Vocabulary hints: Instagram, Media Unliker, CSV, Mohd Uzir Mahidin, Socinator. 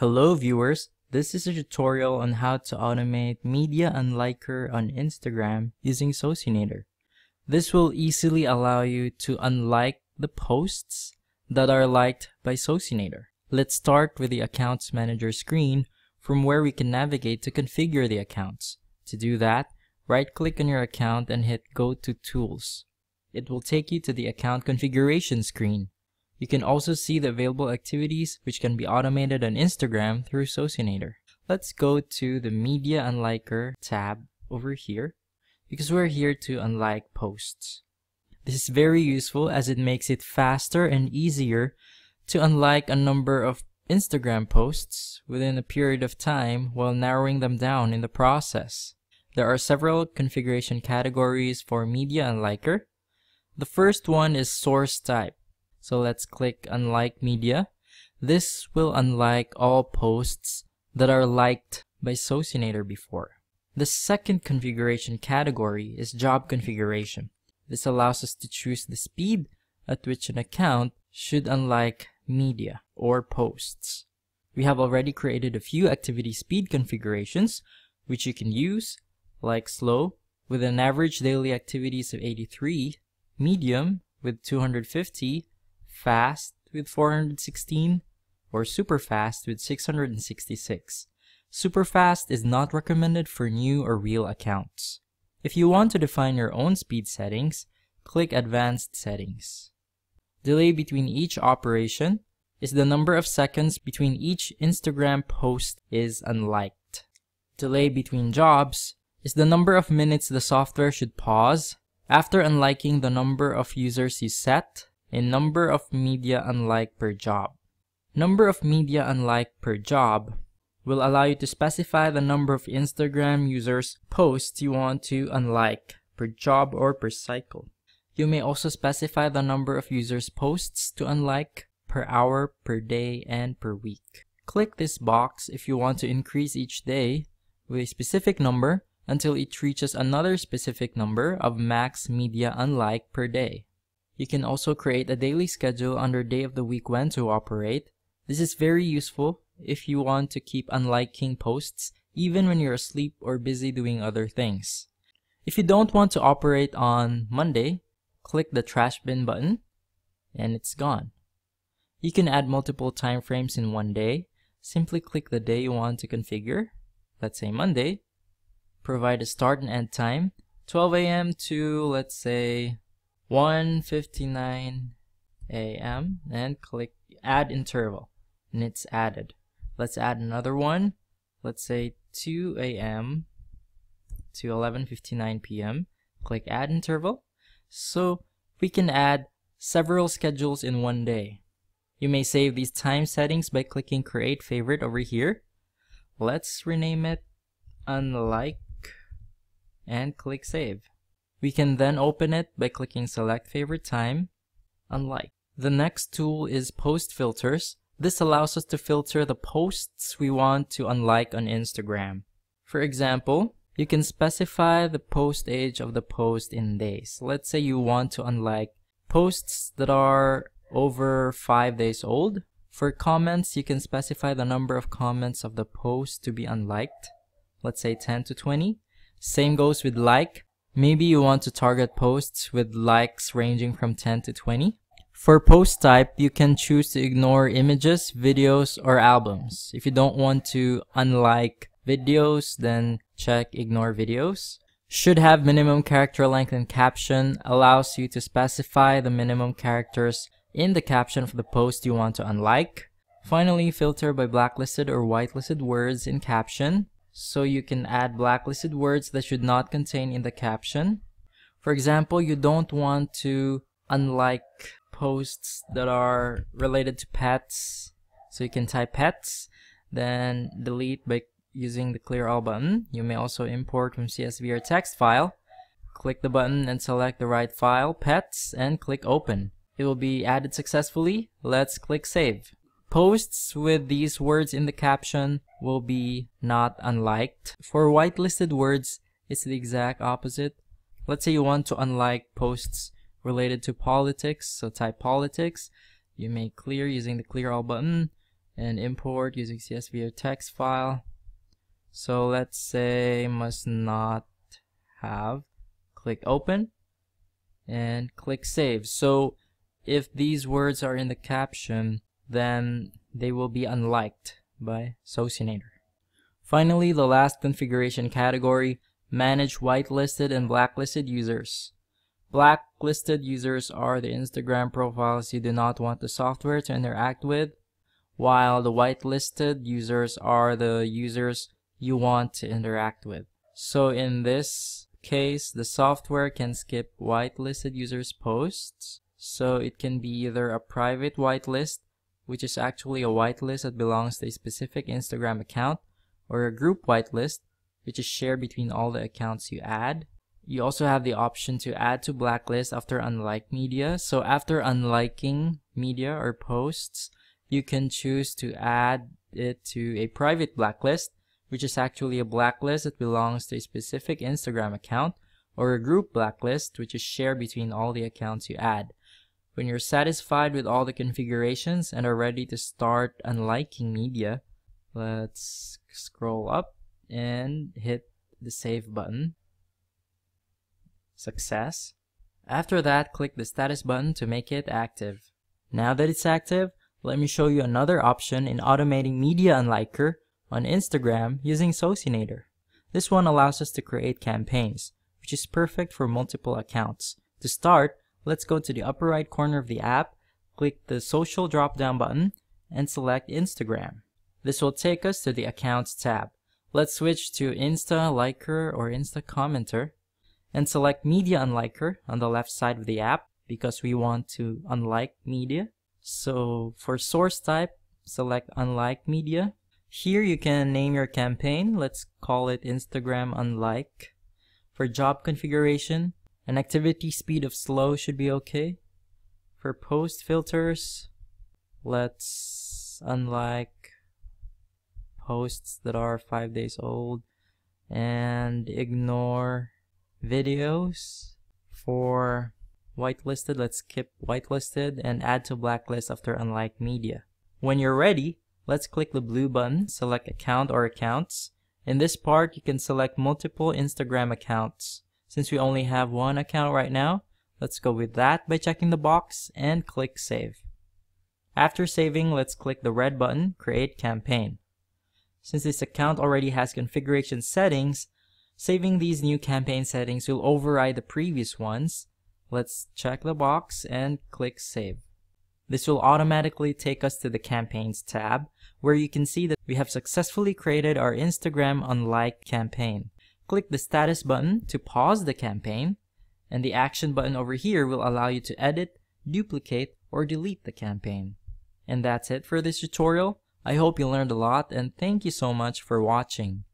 Hello viewers, this is a tutorial on how to automate Media Unliker on Instagram using Socinator. This will easily allow you to unlike the posts that are liked by Socinator. Let's start with the Accounts Manager screen from where we can navigate to configure the accounts. To do that, right-click on your account and hit Go to Tools. It will take you to the Account Configuration screen. You can also see the available activities which can be automated on Instagram through Socinator. Let's go to the Media Unliker tab over here because we're here to unlike posts. This is very useful as it makes it faster and easier to unlike a number of Instagram posts within a period of time while narrowing them down in the process. There are several configuration categories for Media Unliker. The first one is source type. So let's click Unlike Media. This will unlike all posts that are liked by Socinator before. The second configuration category is Job Configuration. This allows us to choose the speed at which an account should unlike media or posts. We have already created a few activity speed configurations which you can use, like slow with an average daily activities of 83, medium with 250, fast with 416, or super fast with 666. Super fast is not recommended for new or real accounts. If you want to define your own speed settings, click Advanced Settings. Delay between each operation is the number of seconds between each Instagram post is unliked. Delay between jobs is the number of minutes the software should pause after unliking the number of users you set, in number of media unlike per job. Number of media unlike per job will allow you to specify the number of Instagram users' posts you want to unlike per job or per cycle. You may also specify the number of users' posts to unlike per hour, per day, and per week. Click this box if you want to increase each day with a specific number until it reaches another specific number of max media unlike per day. You can also create a daily schedule under day of the week when to operate. This is very useful if you want to keep unliking posts even when you're asleep or busy doing other things. If you don't want to operate on Monday, click the trash bin button and it's gone. You can add multiple time frames in one day. Simply click the day you want to configure, let's say Monday. Provide a start and end time, 12 a.m. to let's say 1:59 a.m. and click add interval and it's added. Let's add another one, let's say 2 a.m. to 11:59 p.m. Click add interval. So we can add several schedules in one day. You may save these time settings by clicking create favorite over here. Let's rename it unlike and click save. We can then open it by clicking select favorite time, unlike. The next tool is post filters. This allows us to filter the posts we want to unlike on Instagram. For example, you can specify the post age of the post in days. Let's say you want to unlike posts that are over 5 days old. For comments, you can specify the number of comments of the post to be unliked. Let's say 10 to 20. Same goes with like. Maybe you want to target posts with likes ranging from 10 to 20. For post type, you can choose to ignore images, videos, or albums. If you don't want to unlike videos, then check ignore videos. Should have minimum character length and caption allows you to specify the minimum characters in the caption for the post you want to unlike. Finally, filter by blacklisted or whitelisted words in caption. So you can add blacklisted words that should not contain in the caption. For example, you don't want to unlike posts that are related to pets. So you can type pets, then delete by using the clear all button. You may also import from CSV or text file. Click the button and select the right file, pets, and click open. It will be added successfully. Let's click save. Posts with these words in the caption will be not unliked. For whitelisted words, it's the exact opposite. Let's say you want to unlike posts related to politics, so type politics. You may clear using the clear all button. and import using CSV or text file. So let's say must not have. Click open and click save. So if these words are in the caption, then they will be unliked by Socinator. Finally, the last configuration category, manage whitelisted and blacklisted users. Blacklisted users are the Instagram profiles you do not want the software to interact with, while the whitelisted users are the users you want to interact with. So in this case, the software can skip whitelisted users' posts. So it can be either a private whitelist, which is actually a whitelist that belongs to a specific Instagram account, or a group whitelist, which is shared between all the accounts you add. You also have the option to add to blacklist after unlike media. So after unliking media or posts, you can choose to add it to a private blacklist, which is actually a blacklist that belongs to a specific Instagram account, or a group blacklist, which is shared between all the accounts you add. When you're satisfied with all the configurations and are ready to start unliking media, let's scroll up and hit the save button. Success. After that, click the status button to make it active. Now that it's active, let me show you another option in automating Media Unliker on Instagram using Socinator. This one allows us to create campaigns, which is perfect for multiple accounts. To start, let's go to the upper right corner of the app, click the social drop-down button, and select Instagram. This will take us to the Accounts tab. Let's switch to Insta Liker or Insta Commenter and select Media Unliker on the left side of the app because we want to unlike media. So for source type, select Unlike Media. Here you can name your campaign. Let's call it Instagram Unlike. For job configuration, an activity speed of slow should be okay. For post filters, let's unlike posts that are 5 days old and ignore videos. For whitelisted, let's skip whitelisted and add to blacklist after unlike media. When you're ready, let's click the blue button, select account or accounts. In this part, you can select multiple Instagram accounts. Since we only have one account right now, let's go with that by checking the box and click save. After saving, let's click the red button, create campaign. Since this account already has configuration settings, saving these new campaign settings will override the previous ones. Let's check the box and click save. This will automatically take us to the Campaigns tab, where you can see that we have successfully created our Instagram Unlike campaign. Click the status button to pause the campaign, and the action button over here will allow you to edit, duplicate, or delete the campaign. And that's it for this tutorial. I hope you learned a lot, and thank you so much for watching.